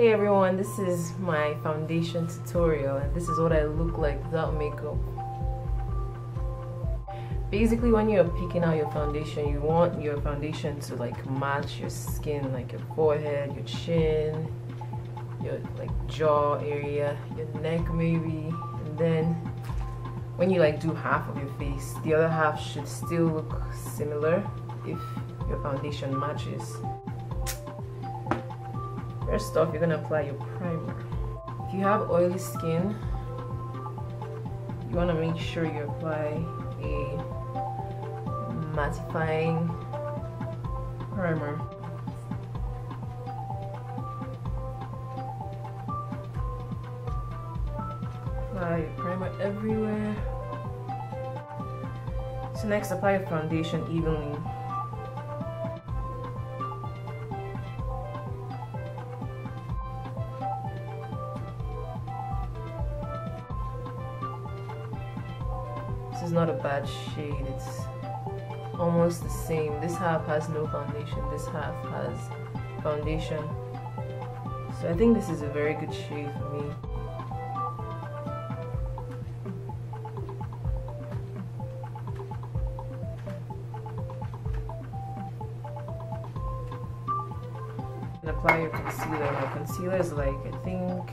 Hey everyone, this is my foundation tutorial and this is what I look like without makeup. Basically, when you're picking out your foundation, you want your foundation to like match your skin, like your forehead, your chin, your like jaw area, your neck maybe, and then when you like do half of your face, the other half should still look similar if your foundation matches. First off, you're going to apply your primer. If you have oily skin, you want to make sure you apply a mattifying primer. Apply your primer everywhere. So next, apply your foundation evenly. This is not a bad shade, it's almost the same. This half has no foundation, this half has foundation. So I think this is a very good shade for me. And apply your concealer. My concealer is like, I think,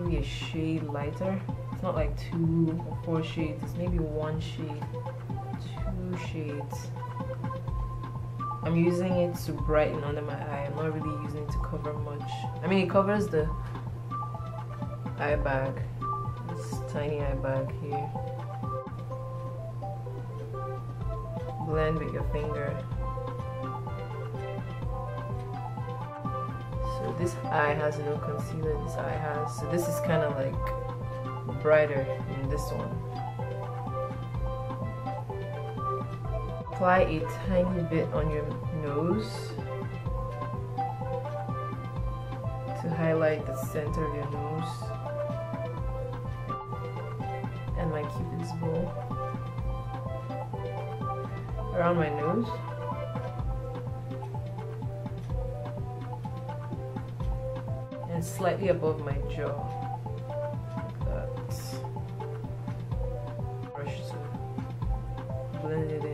maybe a shade lighter. It's not like 2 or 4 shades, it's maybe 1 shade, 2 shades. I'm using it to brighten under my eye. I'm not really using it to cover much. I mean, it covers the eye bag, this tiny eye bag here. Blend with your finger. So this eye has no concealer, this eye has, so this is kind of like brighter than this one. Apply a tiny bit on your nose to highlight the center of your nose and my Cupid's bow around my nose. And slightly above my jaw. Brush to blend it in.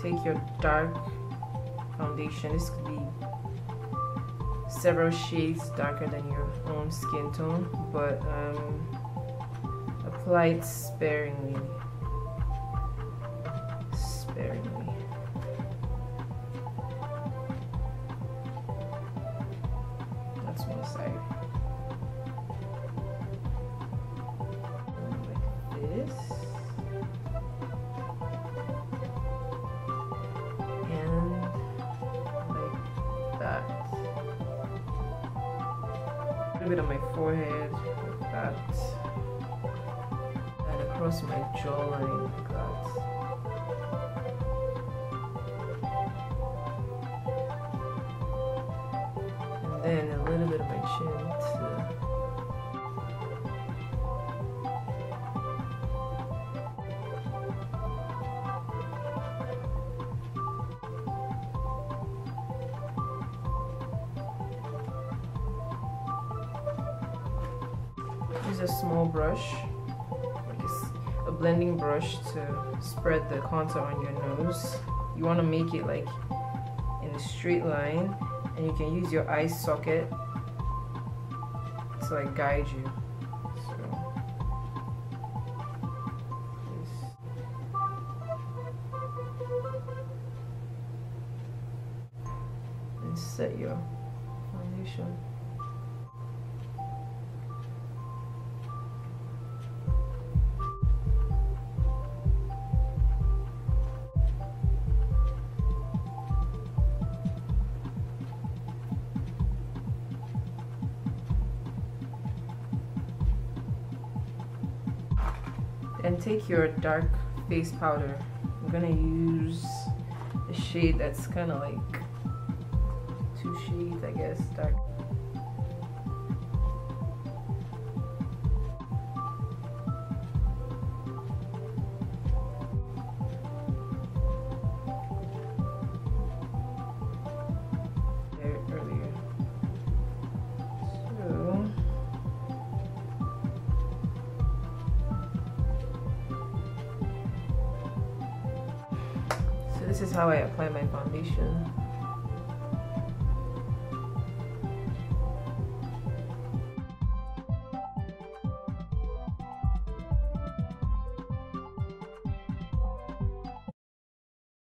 Take your dark foundation. This could be several shades darker than your own skin tone, but apply it sparingly. That's one side. Like this. And like that. A little bit on my forehead, like that. And across my jawline, like that. And a little bit of my chin too. Use a small brush, like a blending brush, to spread the contour on your nose. You want to make it like in a straight line. And you can use your eye socket to like guide you. So, yes. And set your foundation. And take your dark face powder. I'm gonna use a shade that's kind of like 2 shades, I guess, dark. So this is how I apply my foundation.